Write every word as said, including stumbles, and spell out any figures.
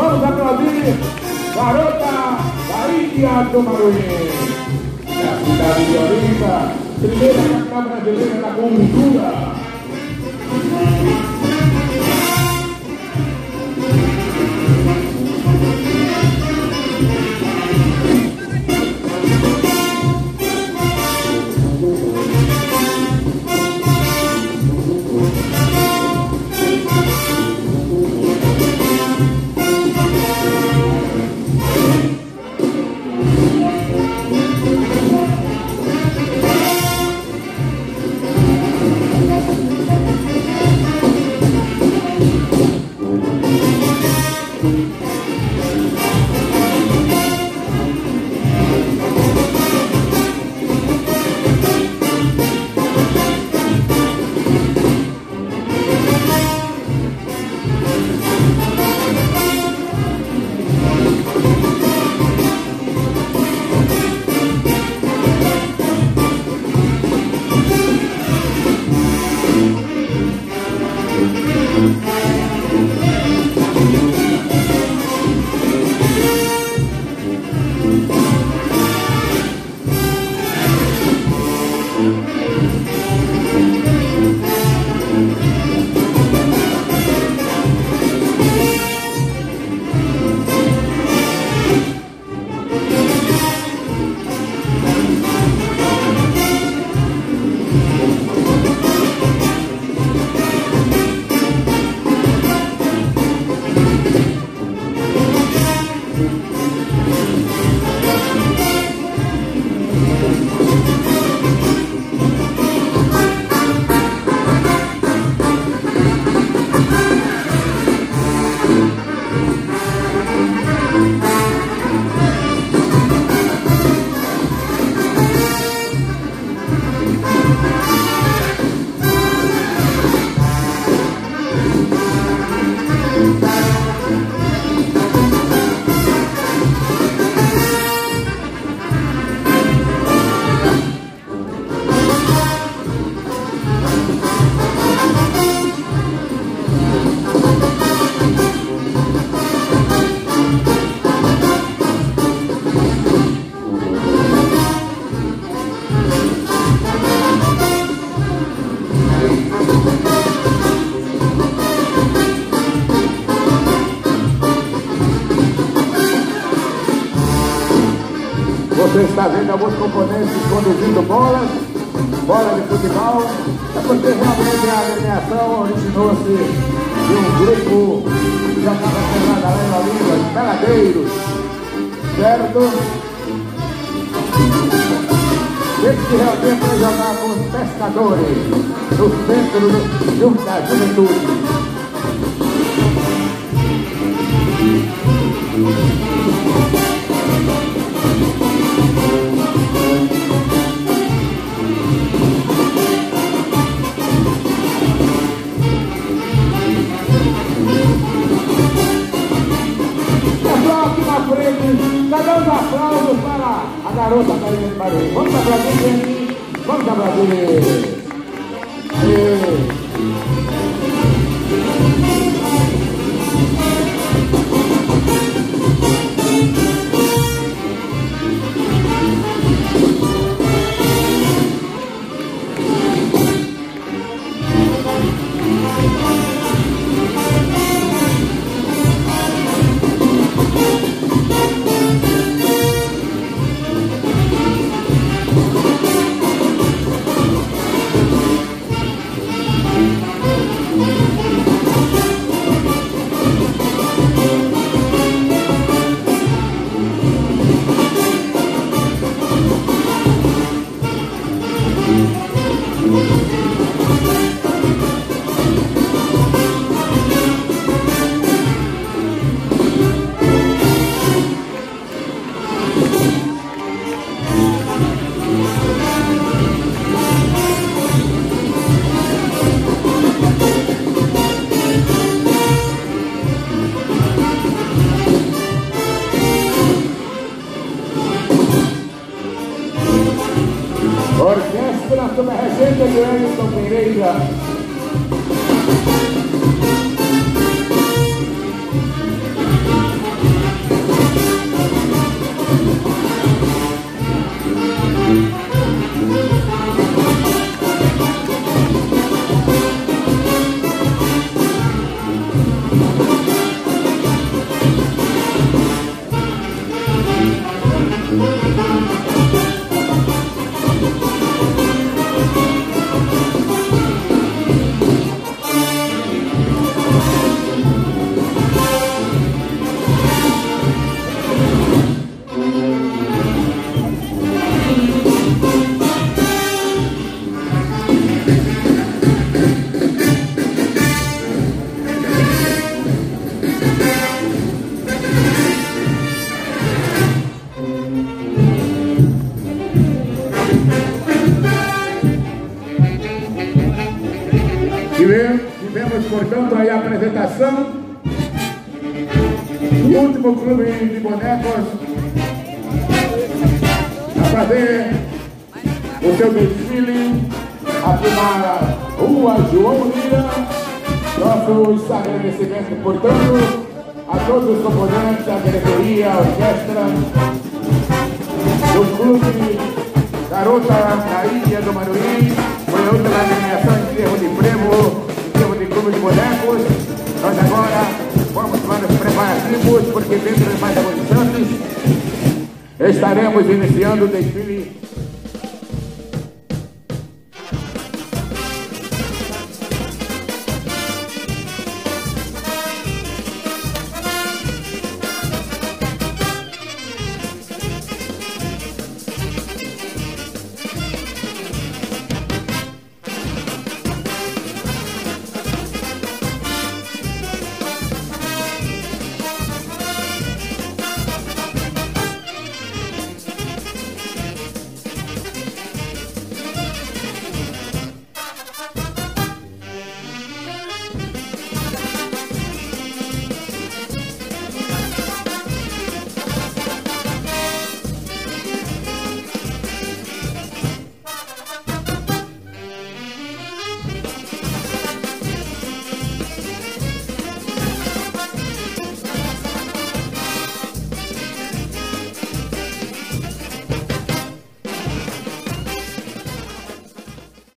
Vamos aplaudir Garota da Ilha do Maruim, da cidade de Olinda, primeira capital brasileira da cultura. Você está vendo alguns componentes conduzindo bolas, bola de futebol, é porque realmente a agremiação originou-se de um grupo que já estava sendo a galera da língua, de peladeiros, certo? Eles que realmente vão jogar com os pescadores, no centro do, da juventude. Cada um dos aplausos para a garota da Ilha do Maruim. Vamos aplaudir, hein? Vamos aplaudir. Orquestra sobre a receita de Anderson Pereira. Tivemos, portanto, aí a apresentação do último clube de bonecos a fazer o seu desfile aqui na Rua João Lira. Nosso agradecimento, portanto, a todos os componentes da diretoria, orquestra do clube Garota da Ilha do Maruim. Foi a última eliminação em termos de prêmio, em termos de clube de bonecos. Nós agora vamos para os preparativos, porque dentro de mais alguns instantes estaremos iniciando o desfile